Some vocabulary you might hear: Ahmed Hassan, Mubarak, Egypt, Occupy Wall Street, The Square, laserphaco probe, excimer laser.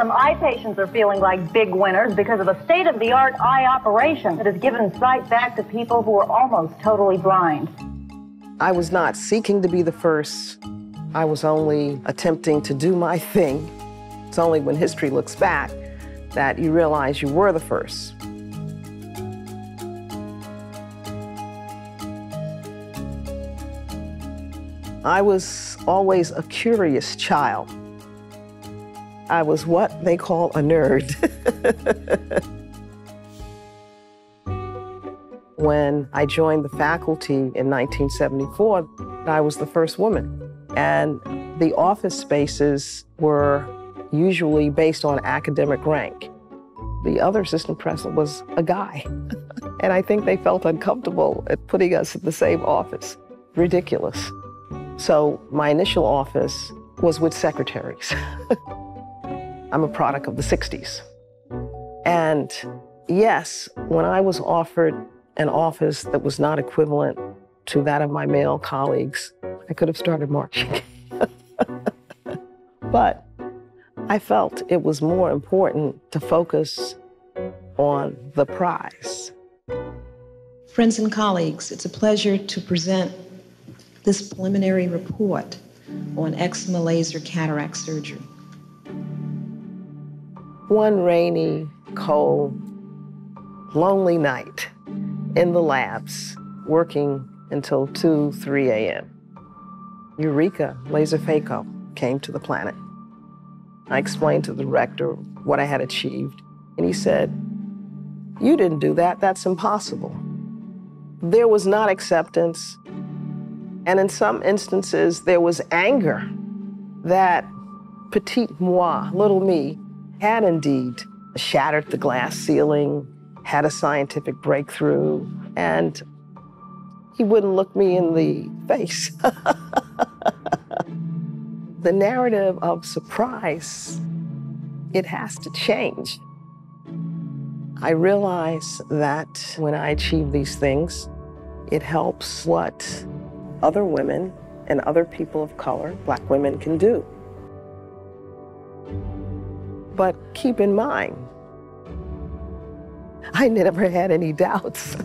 Some eye patients are feeling like big winners because of a state-of-the-art eye operation that has given sight back to people who are almost totally blind. I was not seeking to be the first. I was only attempting to do my thing. It's only when history looks back that you realize you were the first. I was always a curious child. I was what they call a nerd. When I joined the faculty in 1974, I was the first woman. And the office spaces were usually based on academic rank. The other assistant principal was a guy. And I think they felt uncomfortable at putting us in the same office. Ridiculous. So my initial office was with secretaries. I'm a product of the 60s. And yes, when I was offered an office that was not equivalent to that of my male colleagues, I could have started marching. But I felt it was more important to focus on the prize. Friends and colleagues, it's a pleasure to present this preliminary report on excimer laser cataract surgery. One rainy, cold, lonely night in the labs, working until 2, 3 a.m. Eureka, laserphaco came to the planet. I explained to the director what I had achieved, and he said, "You didn't do that, that's impossible." There was not acceptance, and in some instances, there was anger that petite moi, little me, had indeed shattered the glass ceiling, had a scientific breakthrough, and he wouldn't look me in the face. The narrative of surprise, it has to change. I realize that when I achieve these things, it helps what other women and other people of color, Black women, can do. But keep in mind, I never had any doubts.